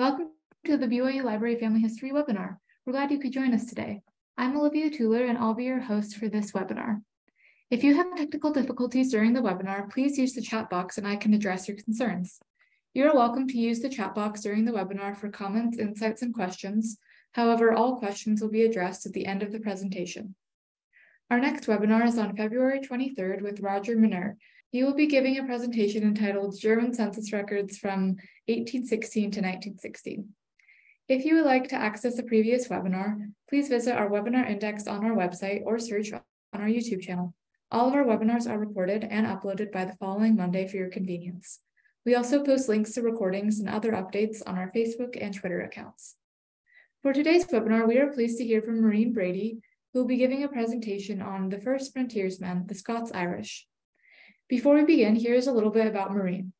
Welcome to the BYU Library Family History webinar. We're glad you could join us today. I'm Olivia Tuller, and I'll be your host for this webinar. If you have technical difficulties during the webinar, please use the chat box and I can address your concerns. You're welcome to use the chat box during the webinar for comments, insights, and questions. However, all questions will be addressed at the end of the presentation. Our next webinar is on February 23rd with Roger Minert. He will be giving a presentation entitled German Census Records from 1816 to 1916. If you would like to access the previous webinar, please visit our webinar index on our website or search on our YouTube channel. All of our webinars are recorded and uploaded by the following Monday for your convenience. We also post links to recordings and other updates on our Facebook and Twitter accounts. For today's webinar, we are pleased to hear from Maureen Brady, who will be giving a presentation on the first frontiersmen, the Scots-Irish. Before we begin, here's a little bit about Maureen.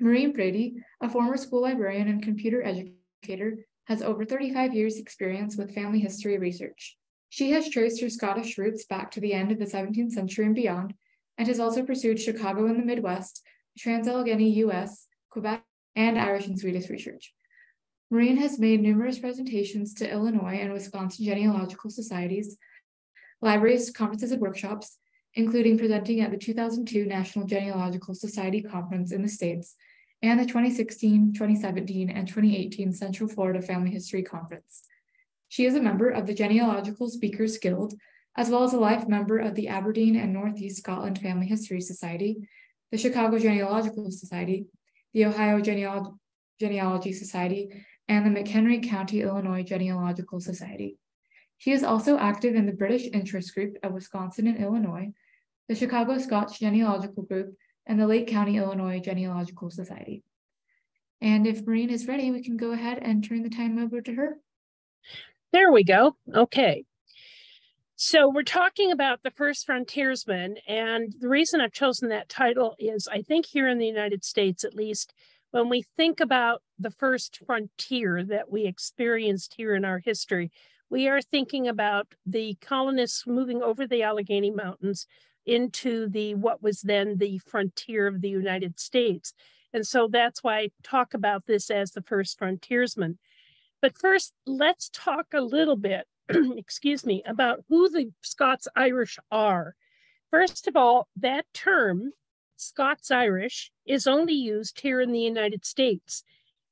Maureen Brady, a former school librarian and computer educator, has over 35 years' experience with family history research. She has traced her Scottish roots back to the end of the 17th century and beyond, and has also pursued Chicago in the Midwest, Trans-Allegheny US, Quebec, and Irish and Swedish research. Maureen has made numerous presentations to Illinois and Wisconsin genealogical societies, libraries, conferences, and workshops, including presenting at the 2002 National Genealogical Society Conference in the States and the 2016, 2017, and 2018 Central Florida Family History Conference. She is a member of the Genealogical Speakers Guild, as well as a life member of the Aberdeen and Northeast Scotland Family History Society, the Chicago Genealogical Society, the Ohio Genealogy Society, and the McHenry County Illinois Genealogical Society. She is also active in the British Interest Group of Wisconsin and Illinois, the Chicago Scots Genealogical Group, and the Lake County Illinois Genealogical Society. And if Maureen is ready, we can go ahead and turn the time over to her. There we go. Okay. So we're talking about the first frontiersman, and the reason I've chosen that title is I think here in the United States, at least, when we think about the first frontier that we experienced here in our history, we are thinking about the colonists moving over the Allegheny Mountains into the what was then the frontier of the United States. And so that's why I talk about this as the first frontiersman. But first, let's talk a little bit, excuse me, about who the Scots-Irish are. First of all, that term, Scots-Irish, is only used here in the United States.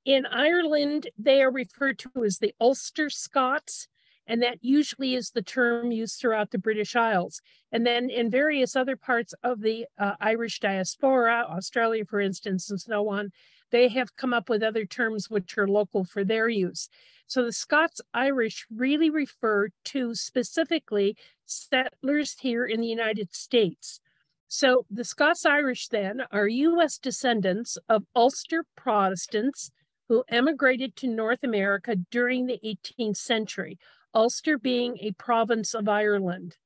In Ireland, they are referred to as the Ulster Scots, and that usually is the term used throughout the British Isles. And then in various other parts of the Irish diaspora, Australia, for instance, and so on, they have come up with other terms which are local for their use. So the Scots-Irish really refer to specifically settlers here in the United States. So the Scots-Irish then are U.S. descendants of Ulster Protestants who emigrated to North America during the 18th century, Ulster being a province of Ireland.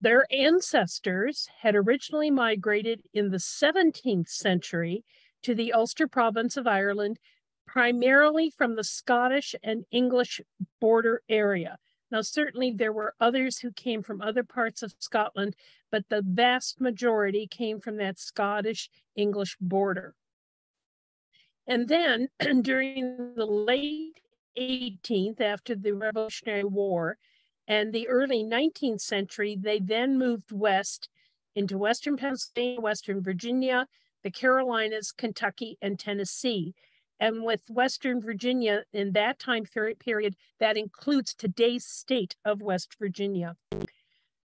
Their ancestors had originally migrated in the 17th century to the Ulster province of Ireland, primarily from the Scottish and English border area. Now, certainly there were others who came from other parts of Scotland, but the vast majority came from that Scottish-English border. And then during the late 18th, after the Revolutionary War and the early 19th century, they then moved west into Western Pennsylvania, Western Virginia, the Carolinas, Kentucky, and Tennessee. And with Western Virginia in that time period, that includes today's state of West Virginia.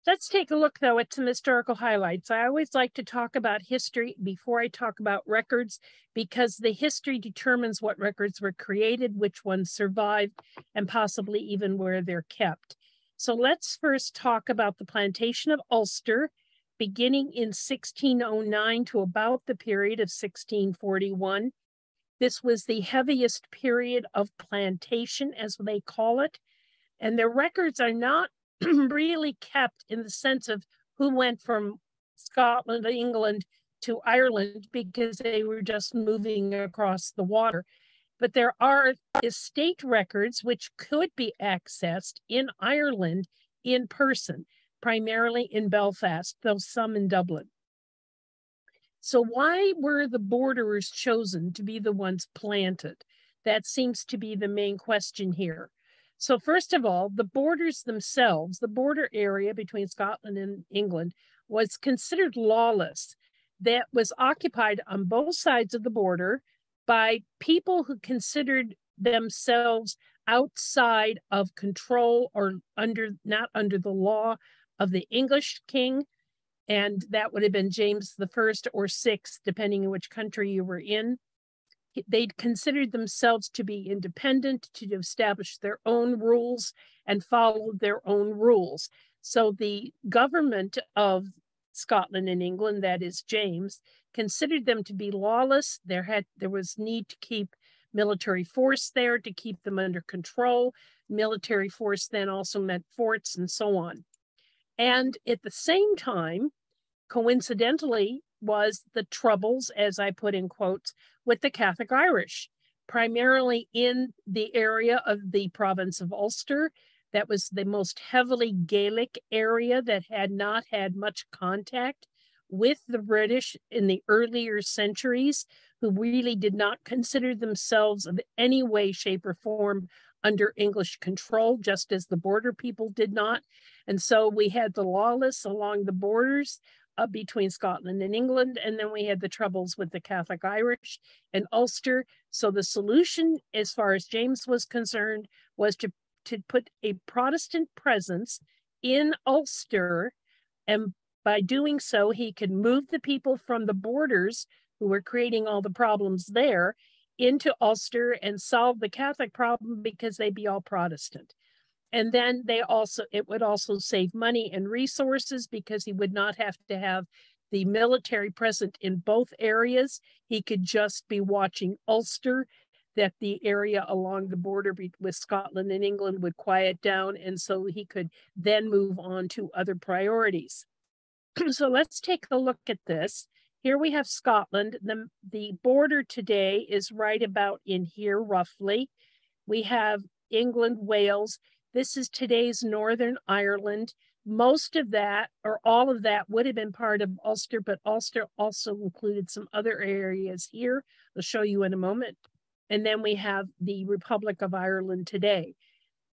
Let's take a look, though, at some historical highlights. I always like to talk about history before I talk about records, because the history determines what records were created, which ones survived, and possibly even where they're kept. So let's first talk about the plantation of Ulster, beginning in 1609 to about the period of 1641. This was the heaviest period of plantation, as they call it, and their records are not really kept in the sense of who went from Scotland, England to Ireland, because they were just moving across the water. But there are estate records which could be accessed in Ireland in person, primarily in Belfast, though some in Dublin. So why were the borderers chosen to be the ones planted? That seems to be the main question here. So first of all, the borders themselves, the border area between Scotland and England was considered lawless. That was occupied on both sides of the border by people who considered themselves outside of control or not under the law of the English king. And that would have been James I or VI, depending on which country you were in. They considered themselves to be independent, to establish their own rules and followed their own rules. So the government of Scotland and England, that is James, considered them to be lawless. There was need to keep military force there to keep them under control. Military force then also meant forts and so on. And at the same time, coincidentally, was the troubles, as I put in quotes, with the Catholic Irish, primarily in the area of the province of Ulster. That was the most heavily Gaelic area that had not had much contact with the British in the earlier centuries, who really did not consider themselves of any way, shape, or form under English control, just as the border people did not. And so we had the lawless along the borders between Scotland and England, and then we had the troubles with the Catholic Irish and Ulster. So the solution, as far as James was concerned, was to put a Protestant presence in Ulster, and by doing so, he could move the people from the borders who were creating all the problems there into Ulster and solve the Catholic problem because they'd be all Protestant. And then it would also save money and resources because he would not have to have the military present in both areas. He could just be watching Ulster, that the area along the border with Scotland and England would quiet down. And so he could then move on to other priorities. So let's take a look at this. Here we have Scotland. The border today is right about in here, roughly. We have England, Wales. This is today's Northern Ireland. Most of that, or all of that, would have been part of Ulster, but Ulster also included some other areas here. I'll show you in a moment. And then we have the Republic of Ireland today.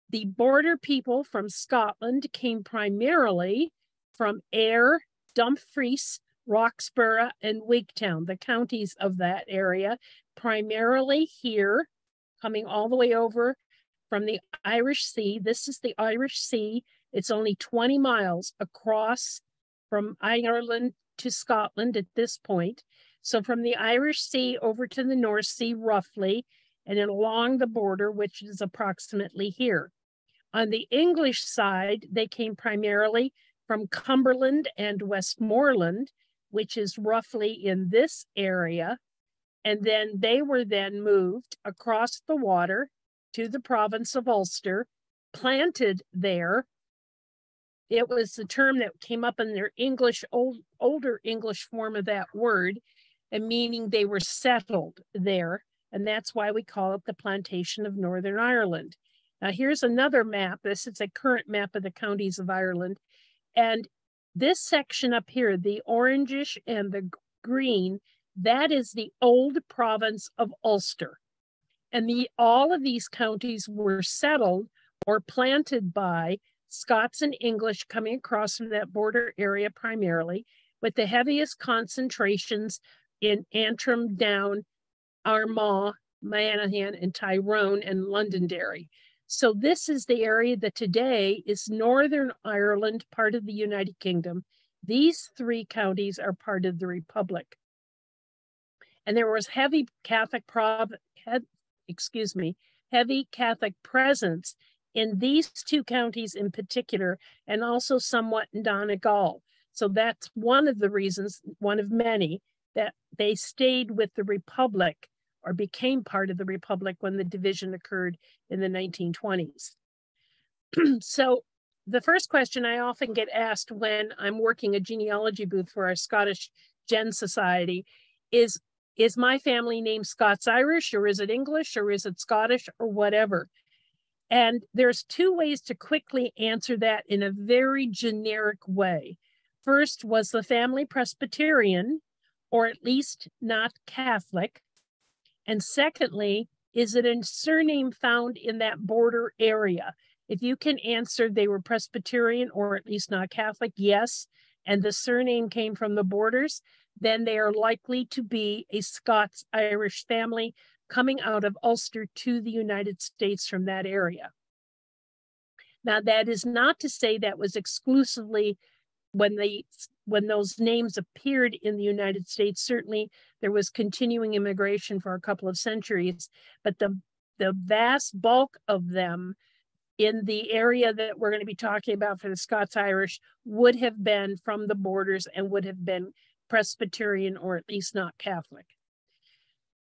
The border people from Scotland came primarily from Ayr, Dumfries, Roxburgh, and Wigtown, the counties of that area, primarily here, coming all the way over from the Irish Sea. This is the Irish Sea. It's only 20 miles across from Ireland to Scotland at this point. So from the Irish Sea over to the North Sea, roughly, and then along the border, which is approximately here. On the English side, they came primarily from Cumberland and Westmoreland, which is roughly in this area. And then they were then moved across the water to the province of Ulster, planted there. It was the term that came up in their English, older English form of that word, and meaning they were settled there. And that's why we call it the plantation of Northern Ireland. Now here's another map. This is a current map of the counties of Ireland. And this section up here, the orangish and the green, that is the old province of Ulster. And all of these counties were settled or planted by Scots and English coming across from that border area primarily, with the heaviest concentrations in Antrim, Down, Armagh, Monaghan, and Tyrone, and Londonderry. So this is the area that today is Northern Ireland, part of the United Kingdom. These three counties are part of the Republic. And there was heavy Catholic presence in these two counties in particular, and also somewhat in Donegal. So that's one of the reasons, one of many, that they stayed with the Republic or became part of the Republic when the division occurred in the 1920s. So the first question I often get asked when I'm working a genealogy booth for our Scottish Gen Society is my family name Scots-Irish, or is it English, or is it Scottish, or whatever? And there's two ways to quickly answer that in a very generic way. First, was the family Presbyterian, or at least not Catholic? And secondly, Is it a surname found in that border area? If you can answer they were Presbyterian or at least not Catholic, yes, and the surname came from the borders, then they are likely to be a Scots-Irish family coming out of Ulster to the United States from that area. Now, that is not to say that was exclusively when those names appeared in the United States. Certainly there was continuing immigration for a couple of centuries, but the vast bulk of them in the area that we're going to be talking about for the Scots-Irish would have been from the borders and would have been Presbyterian or at least not Catholic.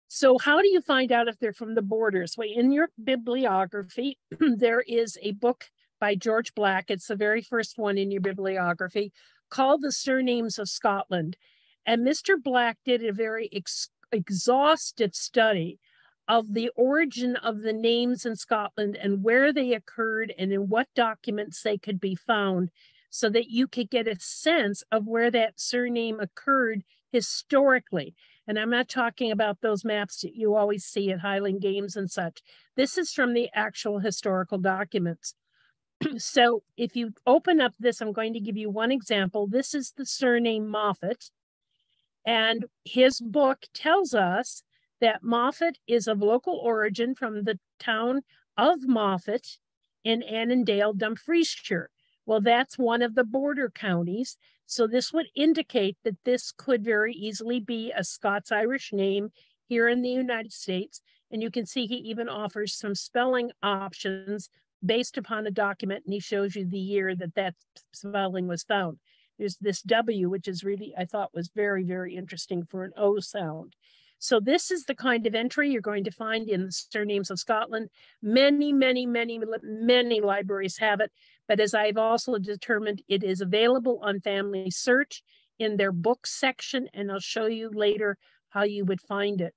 So how do you find out if they're from the borders? Well, in your bibliography, there is a book by George Black. It's the very first one in your bibliography called The Surnames of Scotland. And Mr. Black did a very exhaustive study of the origin of the names in Scotland and where they occurred and in what documents they could be found, so that you could get a sense of where that surname occurred historically. And I'm not talking about those maps that you always see at Highland Games and such. This is from the actual historical documents. So if you open up this, I'm going to give you one example. This is the surname Moffat. And his book tells us that Moffat is of local origin from the town of Moffat in Annandale, Dumfriesshire. Well, that's one of the border counties. So this would indicate that this could very easily be a Scots-Irish name here in the United States. And you can see he even offers some spelling options based upon a document, and he shows you the year that that spelling was found. There's this W, which is really, I thought, was very, very interesting for an O sound. So this is the kind of entry you're going to find in the Surnames of Scotland. Many, many, many, many libraries have it, but as I've also determined, it is available on FamilySearch in their books section, and I'll show you later how you would find it.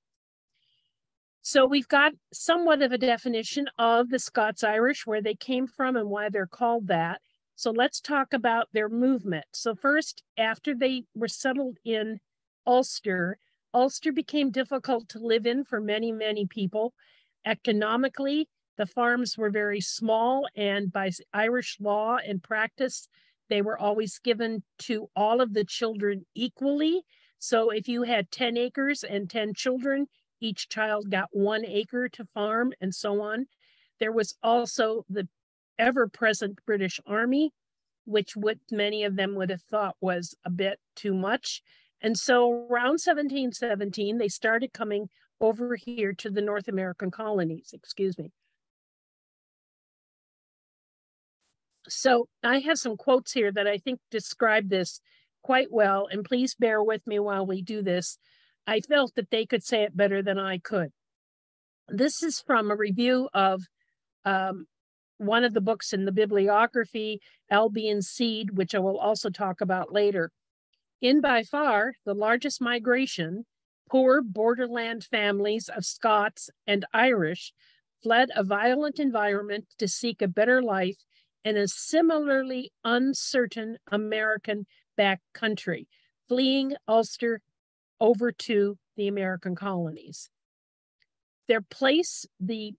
So we've got somewhat of a definition of the Scots-Irish, where they came from and why they're called that. So let's talk about their movement. So first, after they were settled in Ulster, Ulster became difficult to live in for many, many people. Economically, the farms were very small, and by Irish law and practice, they were always given to all of the children equally. So if you had 10 acres and 10 children, each child got 1 acre to farm, and so on. There was also the ever-present British Army, which many of them would have thought was a bit too much. And so around 1717, they started coming over here to the North American colonies, excuse me. So I have some quotes here that I think describe this quite well, and please bear with me while we do this. I felt that they could say it better than I could. This is from a review of one of the books in the bibliography, Albion Seed, which I will also talk about later. In by far the largest migration, poor borderland families of Scots and Irish fled a violent environment to seek a better life in a similarly uncertain American backcountry, fleeing Ulster over to the American colonies. Their place,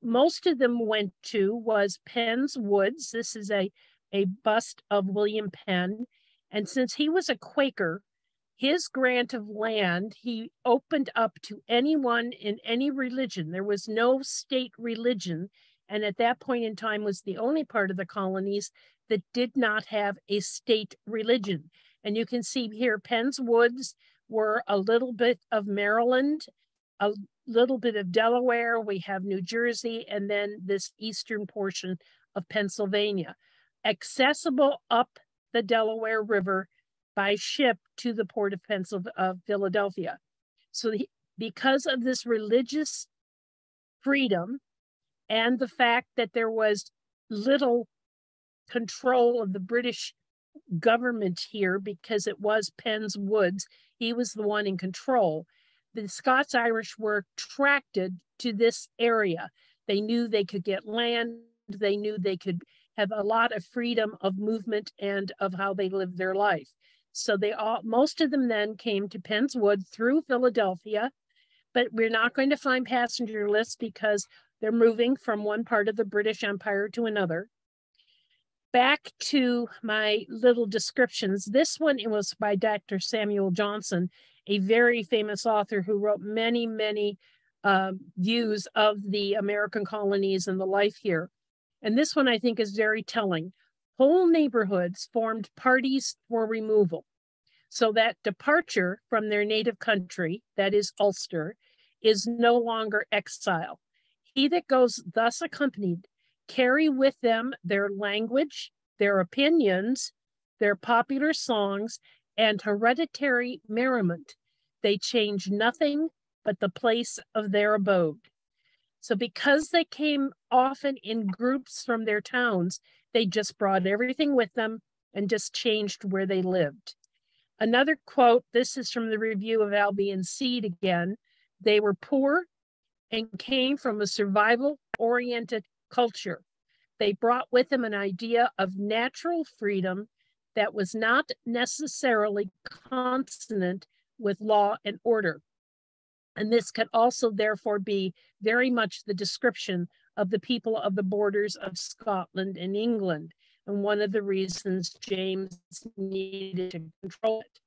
most of them went to, was Penn's Woods. This is a bust of William Penn. And since he was a Quaker, his grant of land, he opened up to anyone in any religion. There was no state religion, and at that point in time was the only part of the colonies that did not have a state religion. And you can see here, Penn's Woods were a little bit of Maryland, a little bit of Delaware, we have New Jersey, and then this eastern portion of Pennsylvania. Accessible up the Delaware River by ship to the port of Philadelphia. So because of this religious freedom and the fact that there was little control of the British government here, because it was Penn's Woods, he was the one in control, the Scots-Irish were attracted to this area. They knew they could get land, they knew they could have a lot of freedom of movement and of how they lived their life. So most of them then came to Penn's Wood through Philadelphia, but we're not going to find passenger lists because they're moving from one part of the British Empire to another. Back to my little descriptions. This one, it was by Dr. Samuel Johnson, a very famous author who wrote many, many views of the American colonies and the life here. And this one I think is very telling. Whole neighborhoods formed parties for removal. So that departure from their native country, that is Ulster, is no longer exile. He that goes thus accompanied carry with them their language, their opinions, their popular songs, and hereditary merriment. They change nothing but the place of their abode. So because they came often in groups from their towns, they just brought everything with them and just changed where they lived. Another quote, this is from the review of Albion Seed again. They were poor and came from a survival-oriented culture. They brought with them an idea of natural freedom that was not necessarily consonant with law and order. And this could also therefore be very much the description of the people of the borders of Scotland and England, and one of the reasons James needed to control it.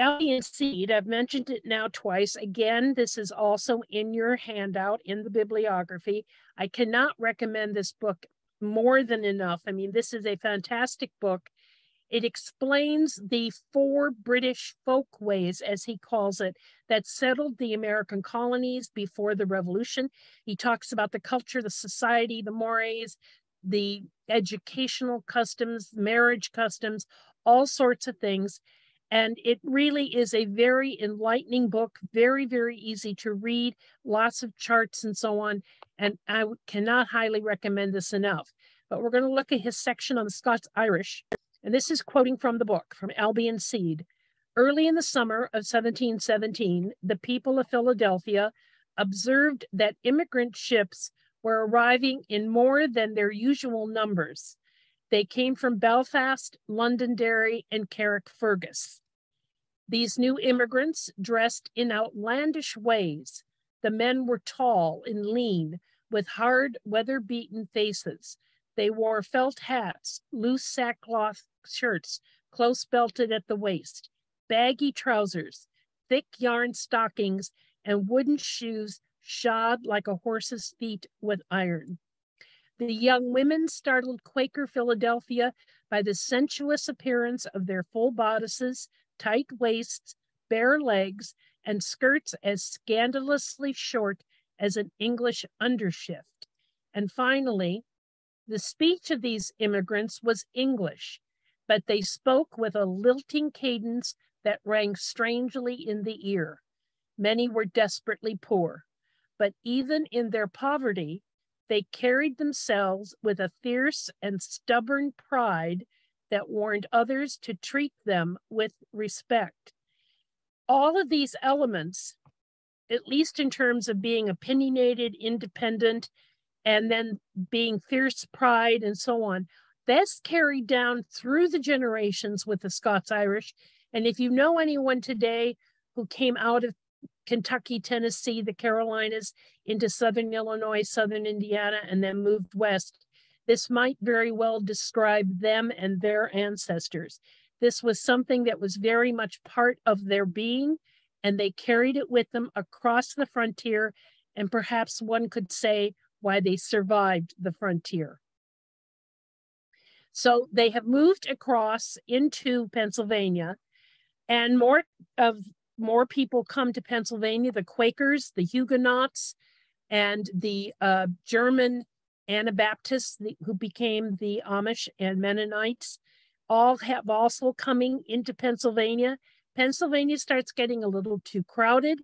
Albion Seed, I've mentioned it now twice. Again, this is also in your handout in the bibliography. I cannot recommend this book more than enough. I mean, this is a fantastic book. It explains the four British folkways, as he calls it, that settled the American colonies before the Revolution. He talks about the culture, the society, the mores, the educational customs, marriage customs, all sorts of things. And it really is a very enlightening book, very, very easy to read, lots of charts and so on. And I cannot highly recommend this enough. But we're going to look at his section on the Scots-Irish. And this is quoting from the book, from Albion Seed. Early in the summer of 1717, the people of Philadelphia observed that immigrant ships were arriving in more than their usual numbers. They came from Belfast, Londonderry, and Carrickfergus. These new immigrants dressed in outlandish ways. The men were tall and lean, with hard, weather-beaten faces. They wore felt hats, loose sackcloth shirts, close belted at the waist, baggy trousers, thick yarn stockings, and wooden shoes shod like a horse's feet with iron. The young women startled Quaker Philadelphia by the sensuous appearance of their full bodices, tight waists, bare legs, and skirts as scandalously short as an English undershift. And finally, the speech of these immigrants was English, but they spoke with a lilting cadence that rang strangely in the ear. Many were desperately poor, but even in their poverty, they carried themselves with a fierce and stubborn pride that warned others to treat them with respect. All of these elements, at least in terms of being opinionated, independent, and then being fierce pride and so on. That's carried down through the generations with the Scots-Irish. And if you know anyone today who came out of Kentucky, Tennessee, the Carolinas, into Southern Illinois, Southern Indiana, and then moved west, this might very well describe them and their ancestors. This was something that was very much part of their being, and they carried it with them across the frontier, and perhaps one could say, why they survived the frontier. So they have moved across into Pennsylvania, and more people come to Pennsylvania, the Quakers, the Huguenots, and the German Anabaptists who became the Amish and Mennonites, all have also coming into Pennsylvania. Pennsylvania starts getting a little too crowded.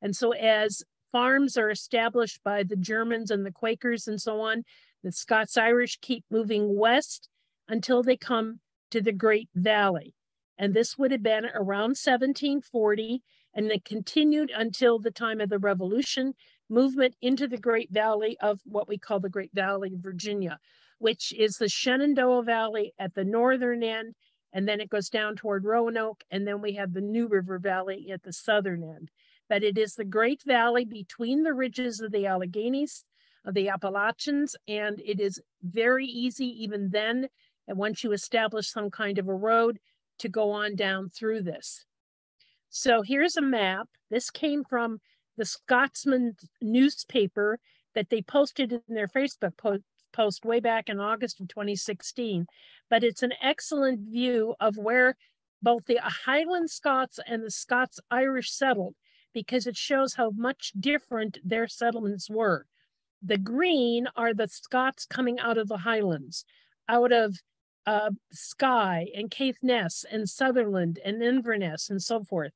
And so as farms are established by the Germans and the Quakers and so on, the Scots-Irish keep moving west until they come to the Great Valley. And this would have been around 1740, and it continued until the time of the Revolution, movement into the Great Valley of what we call the Great Valley of Virginia, which is the Shenandoah Valley at the northern end, and then it goes down toward Roanoke, and then we have the New River Valley at the southern end. that it is the great valley between the ridges of the Alleghenies, of the Appalachians, and it is very easy even then, and once you establish some kind of a road, to go on down through this. So here's a map. This came from the Scotsman newspaper that they posted in their Facebook post way back in August of 2016. But it's an excellent view of where both the Highland Scots and the Scots Irish settled, because it shows how much different their settlements were. The green are the Scots coming out of the Highlands, out of Skye and Caithness and Sutherland and Inverness and so forth.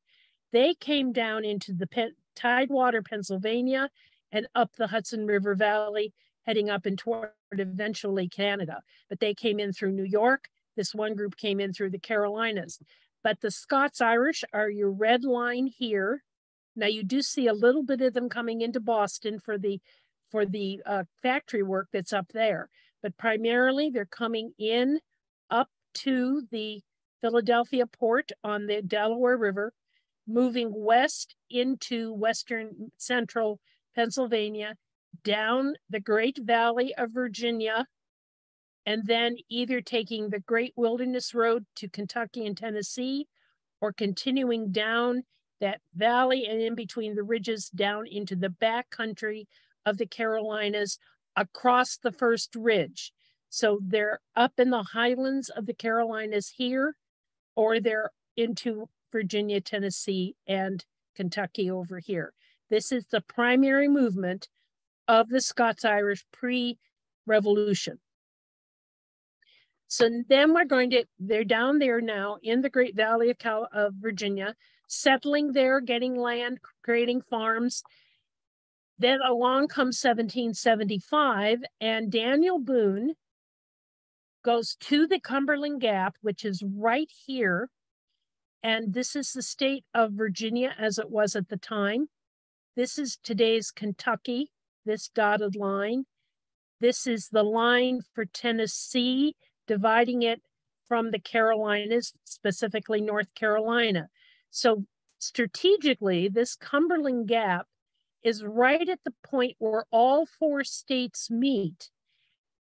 They came down into the Tidewater, Pennsylvania, and up the Hudson River Valley, heading up and toward eventually Canada. But they came in through New York. This one group came in through the Carolinas. But the Scots-Irish are your red line here. Now you do see a little bit of them coming into Boston for the factory work that's up there. But primarily they're coming in up to the Philadelphia port on the Delaware River, moving west into western central Pennsylvania, down the Great Valley of Virginia, and then either taking the Great Wilderness Road to Kentucky and Tennessee, or continuing down that valley and in between the ridges down into the back country of the Carolinas across the first ridge. So they're up in the highlands of the Carolinas here, or they're into Virginia, Tennessee, and Kentucky over here. This is the primary movement of the Scots-Irish pre-revolution. So then we're going to, they're down there now in the Great Valley of Virginia, settling there, getting land, creating farms. Then along comes 1775, and Daniel Boone goes to the Cumberland Gap, which is right here. And this is the state of Virginia as it was at the time. This is today's Kentucky, this dotted line. This is the line for Tennessee, dividing it from the Carolinas, specifically North Carolina. So strategically, this Cumberland Gap is right at the point where all four states meet.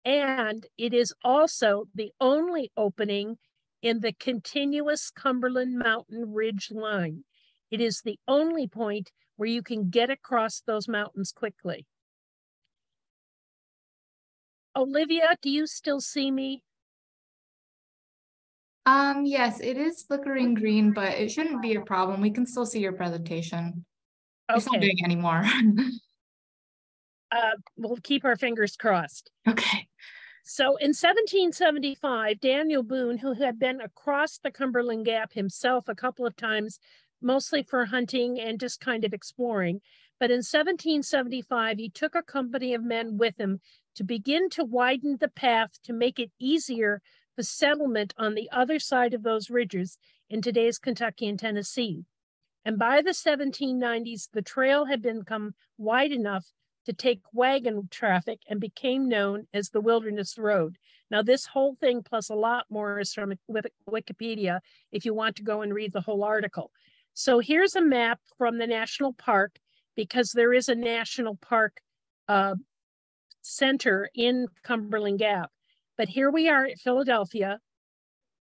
And it is also the only opening in the continuous Cumberland Mountain Ridge line. It is the only point where you can get across those mountains quickly. Olivia, do you still see me? Yes, it is flickering green, but it shouldn't be a problem. We can still see your presentation. Okay. It's not doing anymore. We'll keep our fingers crossed. Okay. So in 1775, Daniel Boone, who had been across the Cumberland Gap himself a couple of times, mostly for hunting and just kind of exploring. But in 1775, he took a company of men with him to begin to widen the path to make it easier for settlement on the other side of those ridges in today's Kentucky and Tennessee. And by the 1790s, the trail had become wide enough to take wagon traffic and became known as the Wilderness Road. Now, this whole thing plus a lot more is from Wikipedia if you want to go and read the whole article. So here's a map from the national park, because there is a national park center in Cumberland Gap. But here we are at Philadelphia.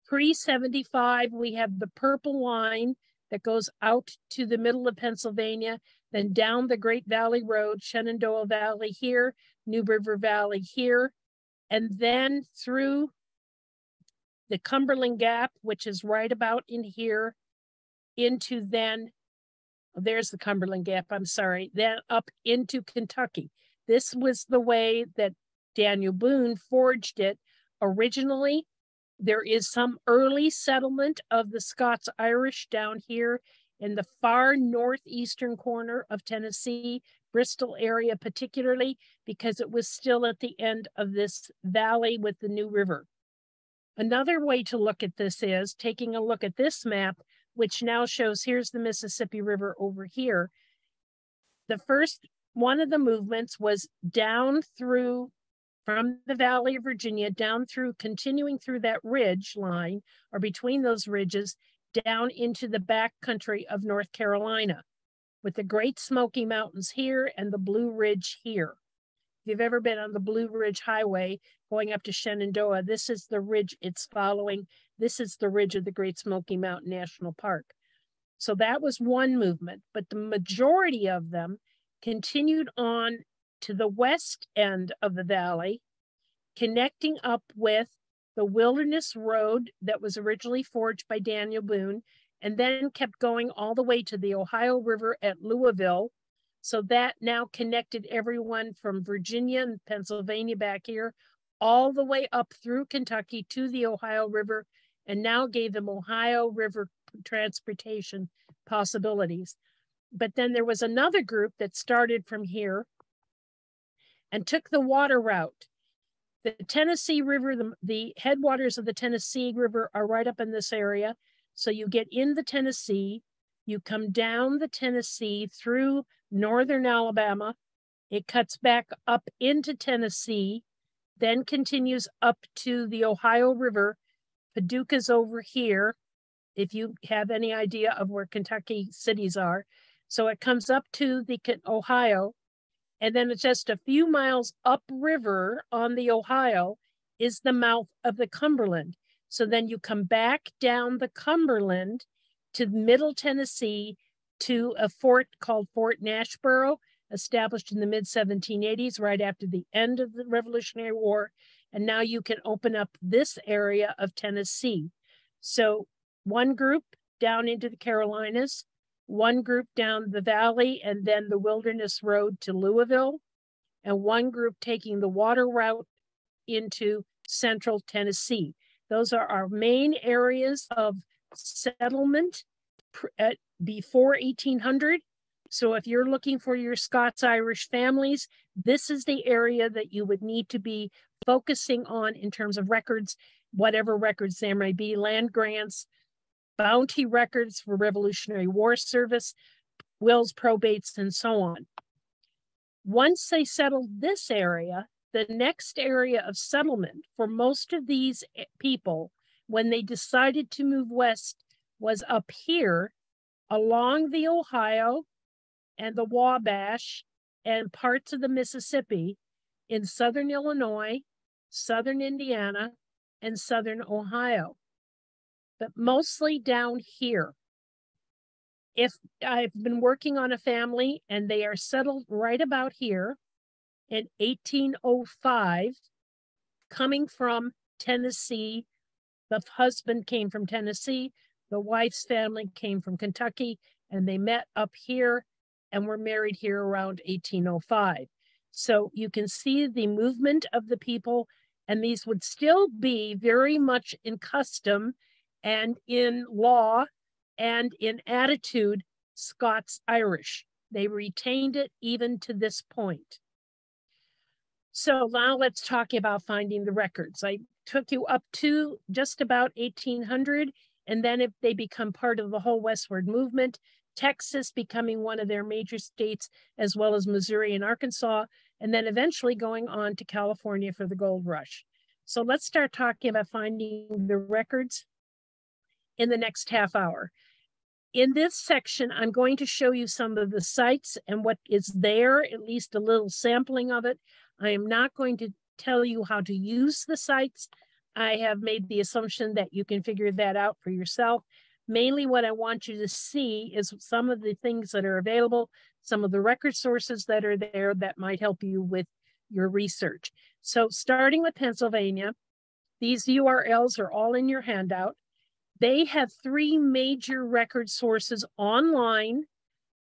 Pre-75, we have the purple line that goes out to the middle of Pennsylvania, then down the Great Valley Road, Shenandoah Valley here, New River Valley here, and then through the Cumberland Gap, which is right about in here, into then, there's the Cumberland Gap, I'm sorry, then up into Kentucky. This was the way that Daniel Boone forged it originally. There is some early settlement of the Scots-Irish down here in the far northeastern corner of Tennessee, Bristol area particularly, because it was still at the end of this valley with the New River. Another way to look at this is taking a look at this map, which now shows here's the Mississippi River over here. The first one of the movements was down through, from the Valley of Virginia, down through, continuing through that ridge line or between those ridges, down into the back country of North Carolina. with the Great Smoky Mountains here and the Blue Ridge here. If you've ever been on the Blue Ridge Highway going up to Shenandoah, this is the ridge it's following. This is the ridge of the Great Smoky Mountain National Park. So that was one movement, but the majority of them continued on to the west end of the valley, connecting up with the Wilderness Road that was originally forged by Daniel Boone, and then kept going all the way to the Ohio River at Louisville. So that now connected everyone from Virginia and Pennsylvania back here, all the way up through Kentucky to the Ohio River, and now gave them Ohio River transportation possibilities. But then there was another group that started from here and took the water route. The Tennessee River, the headwaters of the Tennessee River are right up in this area. So you get in the Tennessee, you come down the Tennessee through northern Alabama, it cuts back up into Tennessee, then continues up to the Ohio River. Paducah's over here, if you have any idea of where Kentucky cities are. So it comes up to the Ohio, and then it's just a few miles upriver on the Ohio is the mouth of the Cumberland. So then you come back down the Cumberland to middle Tennessee to a fort called Fort Nashboro, established in the mid-1780s, right after the end of the Revolutionary War. And now you can open up this area of Tennessee. So one group down into the Carolinas, one group down the valley, and then the Wilderness Road to Louisville, and one group taking the water route into central Tennessee. Those are our main areas of settlement before 1800. So if you're looking for your Scots-Irish families, this is the area that you would need to be focusing on in terms of records, whatever records there may be, land grants, bounty records for Revolutionary War service, wills, probates, and so on. Once they settled this area, the next area of settlement for most of these people, when they decided to move west, was up here along the Ohio and the Wabash and parts of the Mississippi in southern Illinois, southern Indiana, and southern Ohio, but mostly down here. If I've been working on a family and they are settled right about here in 1805, coming from Tennessee, the husband came from Tennessee, the wife's family came from Kentucky, and they met up here and were married here around 1805. So you can see the movement of the people, and these would still be very much in custom and in law and in attitude Scots-Irish. They retained it even to this point. So now let's talk about finding the records. I took you up to just about 1800, and then if they become part of the whole westward movement, Texas becoming one of their major states, as well as Missouri and Arkansas, and then eventually going on to California for the gold rush. So let's start talking about finding the records in the next half hour. In this section, I'm going to show you some of the sites and what is there, at least a little sampling of it. I am not going to tell you how to use the sites. I have made the assumption that you can figure that out for yourself. Mainly what I want you to see is some of the things that are available, some of the record sources that are there that might help you with your research. So starting with Pennsylvania, these URLs are all in your handout. They have three major record sources online,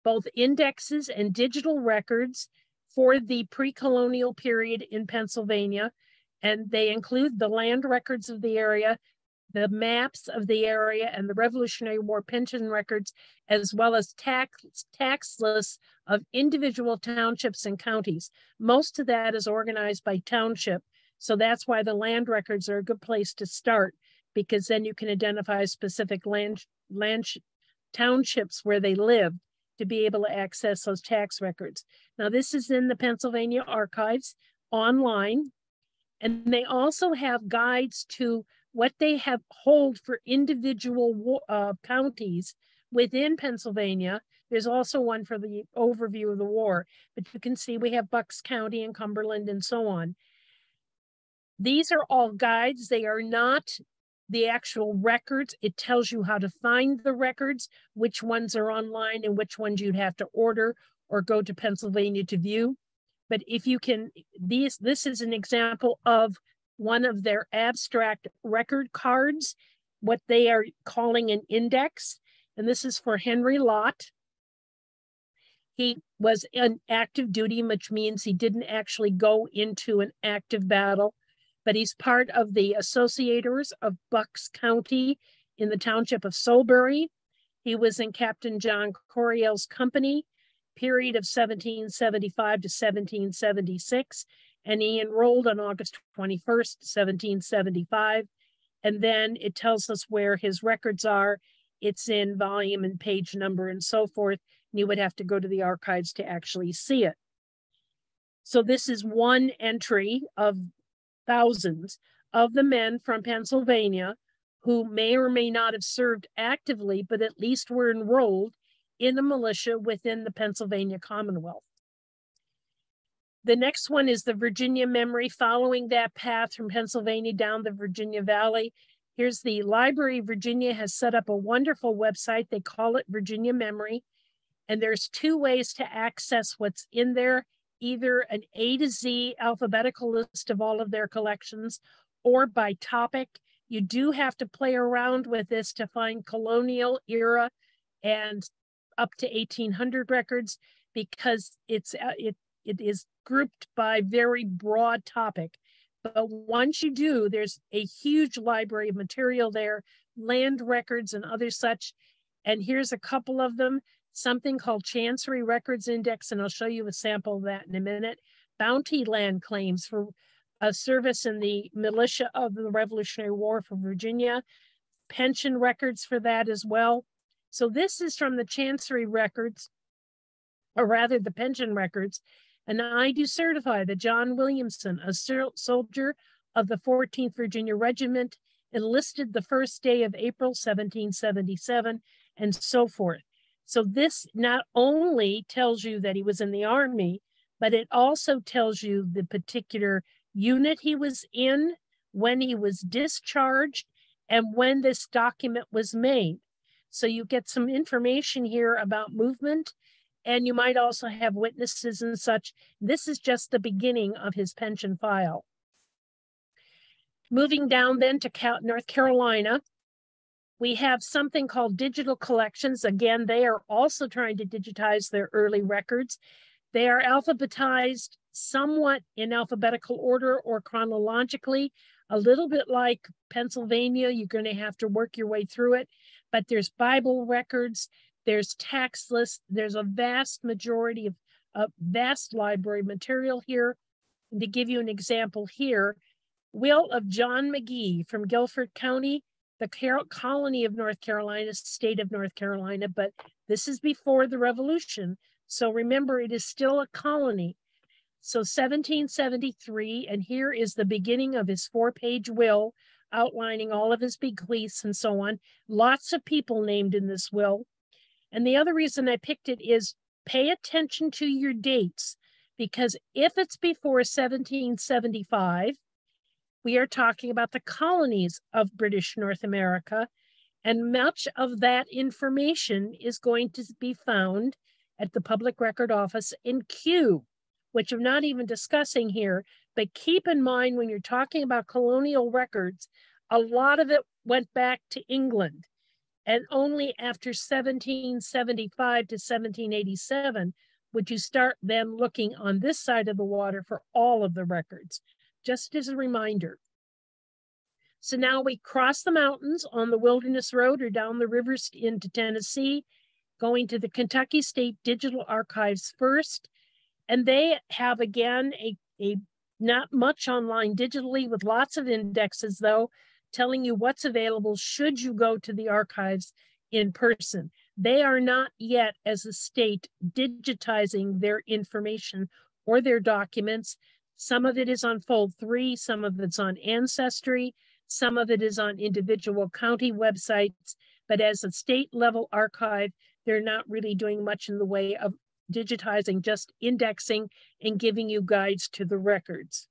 both indexes and digital records for the pre-colonial period in Pennsylvania. And they include the land records of the area, the maps of the area, and the Revolutionary War pension records, as well as tax lists of individual townships and counties. Most of that is organized by township. So that's why the land records are a good place to start, because then you can identify specific townships where they live to be able to access those tax records. Now, this is in the Pennsylvania Archives online, and they also have guides to what they have hold for individual counties within Pennsylvania There's also one for the overview of the war, but you can see we have Bucks County and Cumberland and so on. These are all guides. They are not the actual records. It tells you how to find the records, which ones are online and which ones you'd have to order or go to Pennsylvania to view. But if you can, this is an example of one of their abstract record cards, what they are calling an index. And this is for Henry Lott. He was in active duty, which means he didn't actually go into an active battle, but he's part of the Associators of Bucks County in the township of Solbury. He was in Captain John Coryell's company, period of 1775 to 1776, and he enrolled on August 21st, 1775. And then it tells us where his records are. It's in volume and page number and so forth. And you would have to go to the archives to actually see it. So this is one entry of thousands of the men from Pennsylvania who may or may not have served actively, but at least were enrolled in the militia within the Pennsylvania Commonwealth. The next one is the Virginia memory, following that path from Pennsylvania down the Virginia Valley. Here's the Library of Virginia has set up a wonderful website. They call it Virginia Memory. And there's two ways to access what's in there, either an A to Z alphabetical list of all of their collections or by topic. You do have to play around with this to find colonial era and up to 1800 records because it is grouped by very broad topic. But once you do, there's a huge library of material there, land records and other such. And here's a couple of them. Something called Chancery Records Index, and I'll show you a sample of that in a minute. Bounty land claims for a service in the militia of the Revolutionary War for Virginia. Pension records for that as well. So this is from the Chancery Records, or rather the Pension Records. And I do certify that John Williamson, a soldier of the 14th Virginia Regiment, enlisted the first day of April, 1777, and so forth. So this not only tells you that he was in the army, but it also tells you the particular unit he was in, when he was discharged, and when this document was made. So you get some information here about movement, and you might also have witnesses and such. This is just the beginning of his pension file. Moving down then to North Carolina, we have something called digital collections. Again, they are also trying to digitize their early records. They are alphabetized somewhat in alphabetical order or chronologically, a little bit like Pennsylvania. You're going to have to work your way through it, but there's Bible records, there's tax lists, there's a vast majority of a vast library material here. And to give you an example here, will of John McGee from Guilford County, the colony of North Carolina, state of North Carolina, but this is before the Revolution. So remember, it is still a colony. So 1773, and here is the beginning of his four-page will outlining all of his bequests and so on. Lots of people named in this will. And the other reason I picked it is pay attention to your dates, because if it's before 1775, we are talking about the colonies of British North America, and much of that information is going to be found at the Public Record Office in Kew, which I'm not even discussing here, but keep in mind when you're talking about colonial records, a lot of it went back to England, and only after 1775 to 1787 would you start then looking on this side of the water for all of the records. Just as a reminder. So now we cross the mountains on the Wilderness Road or down the rivers into Tennessee, going to the Kentucky State Digital Archives first. And they have, again, a not much online digitally with lots of indexes, though, telling you what's available should you go to the archives in person. They are not yet, as a state, digitizing their information or their documents. Some of it is on Fold3, some of it's on Ancestry, some of it is on individual county websites, but as a state level archive, They're not really doing much in the way of digitizing, just indexing and giving you guides to the records.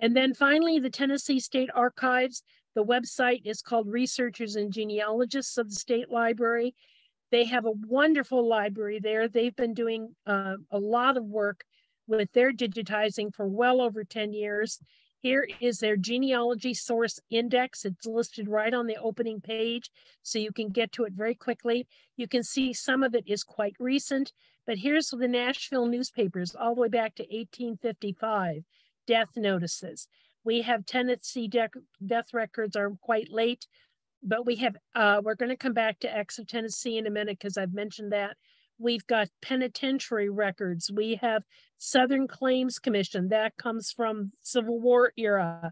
And then finally, the Tennessee State Archives. The website is called Researchers and Genealogists of the State Library. They have a wonderful library there. They've been doing a lot of work with their digitizing for well over 10 years. Here is their genealogy source index. It's listed right on the opening page, so you can get to it very quickly. You can see some of it is quite recent, but here's the Nashville newspapers all the way back to 1855, death notices. We have Tennessee death records are quite late, but we have, we're gonna come back to Acts of Tennessee in a minute because I've mentioned that. We've got penitentiary records. We have Southern Claims Commission. That comes from Civil War era.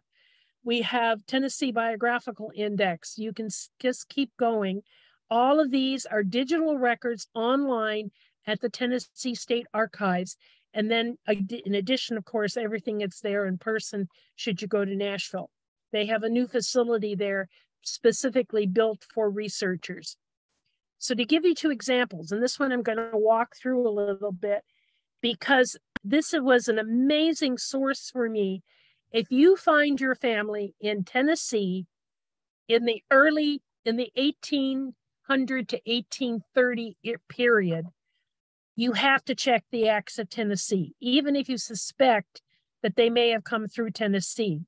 We have Tennessee Biographical Index. You can just keep going. All of these are digital records online at the Tennessee State Archives. And then in addition, of course, everything that's there in person should you go to Nashville. They have a new facility there specifically built for researchers. So to give you two examples, and this one I'm going to walk through a little bit because this was an amazing source for me. If you find your family in Tennessee in the 1800 to 1830 period, you have to check the Acts of Tennessee, even if you suspect that they may have come through Tennessee.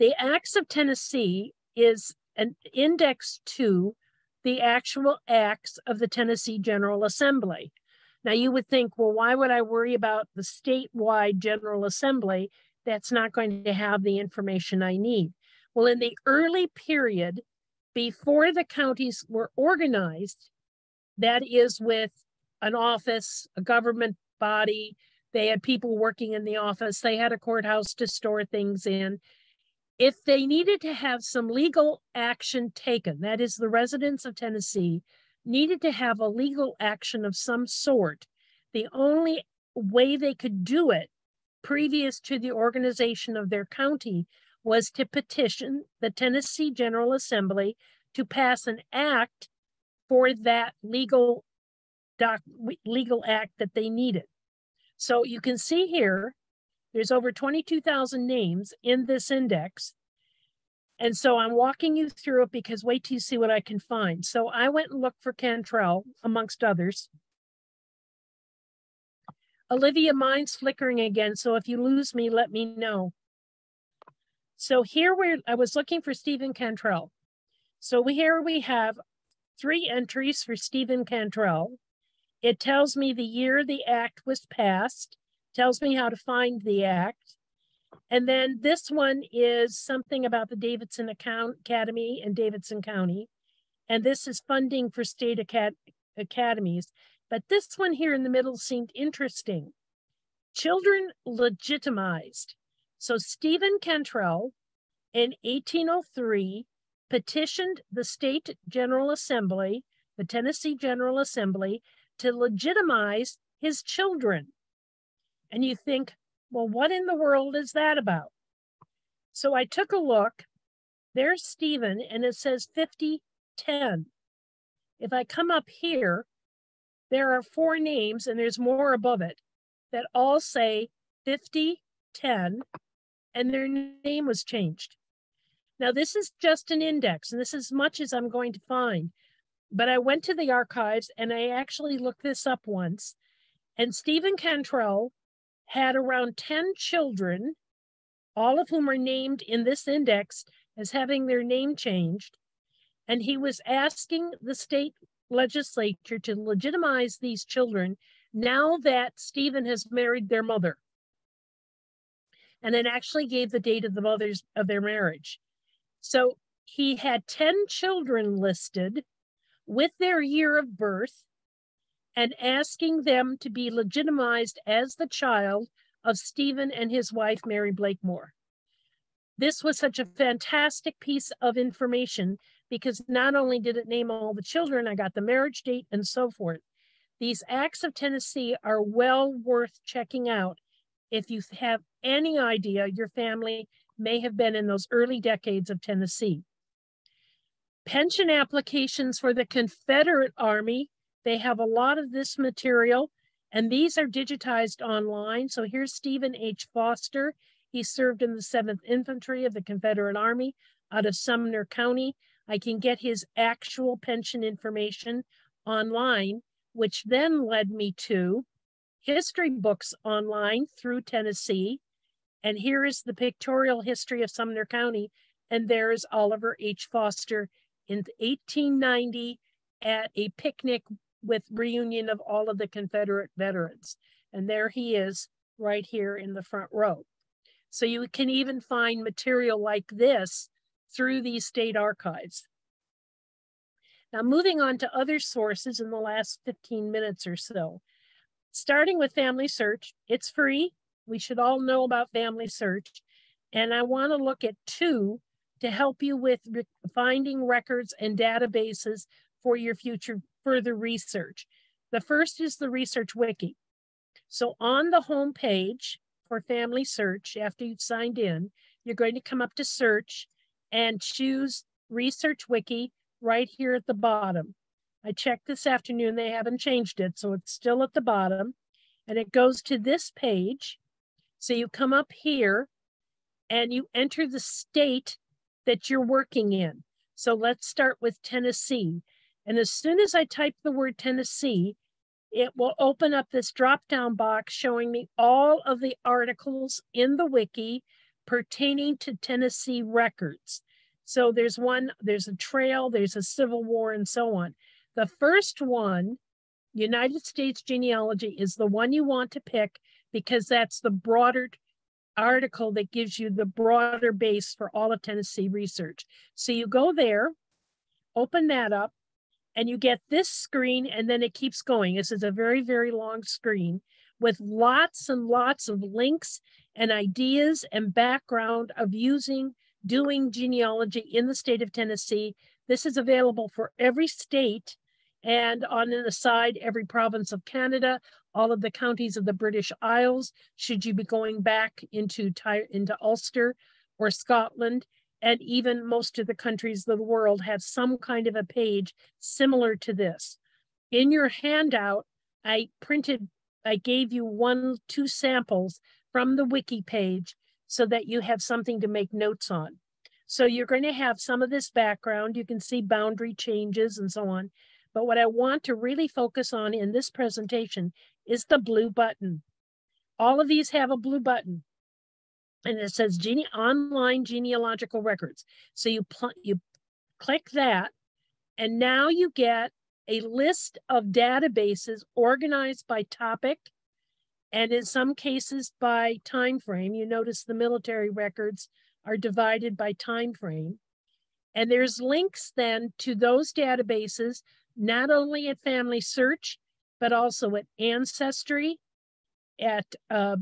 The Acts of Tennessee is an index to the actual acts of the Tennessee General Assembly. Now you would think, well, why would I worry about the statewide General Assembly? That's not going to have the information I need. Well, in the early period, before the counties were organized, that is with an office, a government body, they had people working in the office, they had a courthouse to store things in. If they needed to have some legal action taken, that is, the residents of Tennessee needed to have a legal action of some sort, the only way they could do it previous to the organization of their county was to petition the Tennessee General Assembly to pass an act for that legal act that they needed. So you can see here, there's over 22,000 names in this index. And so I'm walking you through it because wait till you see what I can find. So I went and looked for Cantrell, amongst others. Olivia, mine's flickering again, so if you lose me, let me know. So here I was looking for Stephen Cantrell. So here we have three entries for Stephen Cantrell. It tells me the year the act was passed, tells me how to find the act. And then this one is something about the Davidson Academy in Davidson County. And this is funding for state academies. But this one here in the middle seemed interesting. Children legitimized. So Stephen Cantrell in 1803 petitioned the State General Assembly, the Tennessee General Assembly, to legitimize his children. And you think, well, what in the world is that about? So I took a look. There's Stephen, and it says 5010. If I come up here, there are four names, and there's more above it, that all say 5010, and their name was changed. Now, this is just an index, and this is as much as I'm going to find. But I went to the archives, and I actually looked this up once. And Stephen Cantrell had around 10 children, all of whom are named in this index as having their name changed. And he was asking the state legislature to legitimize these children now that Stephen has married their mother. And it actually gave the date of the mothers of their marriage. So he had 10 children listed with their year of birth and asking them to be legitimized as the child of Stephen and his wife, Mary Blakemore. This was such a fantastic piece of information because not only did it name all the children, I got the marriage date and so forth. These Acts of Tennessee are well worth checking out if you have any idea your family may have been in those early decades of Tennessee. Pension applications for the Confederate Army. They have a lot of this material, and these are digitized online. So here's Stephen H. Foster. He served in the 7th Infantry of the Confederate Army out of Sumner County. I can get his actual pension information online, which then led me to history books online through Tennessee. And here is the pictorial history of Sumner County. And there is Oliver H. Foster in 1890 at a picnic with reunion of all of the Confederate veterans. And there he is right here in the front row. So you can even find material like this through these state archives. Now, moving on to other sources in the last 15 minutes or so. Starting with FamilySearch, it's free. We should all know about FamilySearch. And I want to look at two to help you with finding records and databases for your future further research. The first is the Research Wiki. So on the homepage, for FamilySearch, after you've signed in, you're going to come up to search and choose Research Wiki right here at the bottom. I checked this afternoon, they haven't changed it, so it's still at the bottom. And it goes to this page. So you come up here and you enter the state that you're working in. So let's start with Tennessee. And as soon as I type the word Tennessee, it will open up this drop-down box showing me all of the articles in the wiki pertaining to Tennessee records. So there's one, there's a trail, there's a Civil War, and so on. The first one, United States Genealogy, is the one you want to pick because that's the broader article that gives you the broader base for all of Tennessee research. So you go there, open that up, and you get this screen, and then it keeps going. This is a very, very long screen with lots and lots of links and ideas and background of doing genealogy in the state of Tennessee. This is available for every state, and on the side, every province of Canada, all of the counties of the British Isles, should you be going back into Ulster or Scotland. And even most of the countries of the world have some kind of a page similar to this. In your handout, I gave you 1-2 samples from the wiki page so that you have something to make notes on. So you're going to have some of this background. You can see boundary changes and so on. But what I want to really focus on in this presentation is the blue button. All of these have a blue button. And it says online genealogical records. So you click that, and now you get a list of databases organized by topic, and in some cases by time frame. You notice the military records are divided by time frame. And there's links then to those databases, not only at FamilySearch, but also at Ancestry, at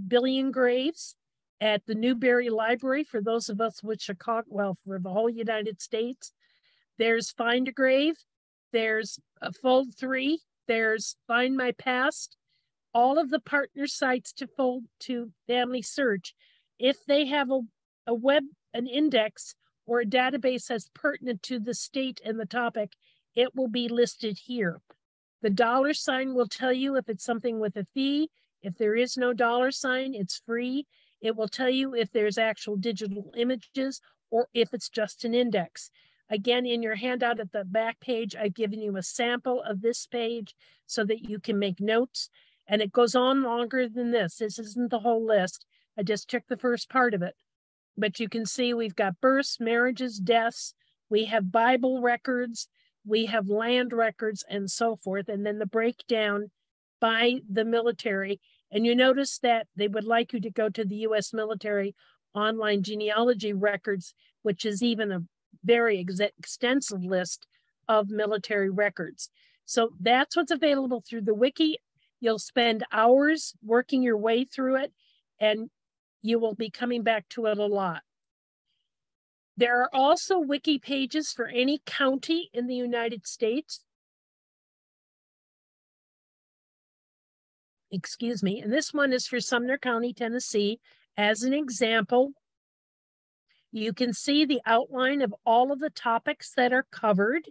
Billion Graves, at the Newberry Library, for those of us with Chicago, well, for the whole United States. There's Find a Grave, there's Fold3, there's Find My Past, all of the partner sites to FamilySearch. If they have an index or a database that's pertinent to the state and the topic, it will be listed here. The dollar sign will tell you if it's something with a fee. If there is no dollar sign, it's free. It will tell you if there's actual digital images or if it's just an index. Again, in your handout at the back page, I've given you a sample of this page so that you can make notes. And it goes on longer than this. This isn't the whole list. I just took the first part of it. But you can see we've got births, marriages, deaths. We have Bible records. We have land records and so forth. And then the breakdown by the military. And you notice that they would like you to go to the U.S. military online genealogy records, which is even a very extensive list of military records. So that's what's available through the wiki. You'll spend hours working your way through it, and you will be coming back to it a lot. There are also wiki pages for any county in the United States. Excuse me, and this one is for Sumner County, Tennessee, as an example. You can see the outline of all of the topics that are covered.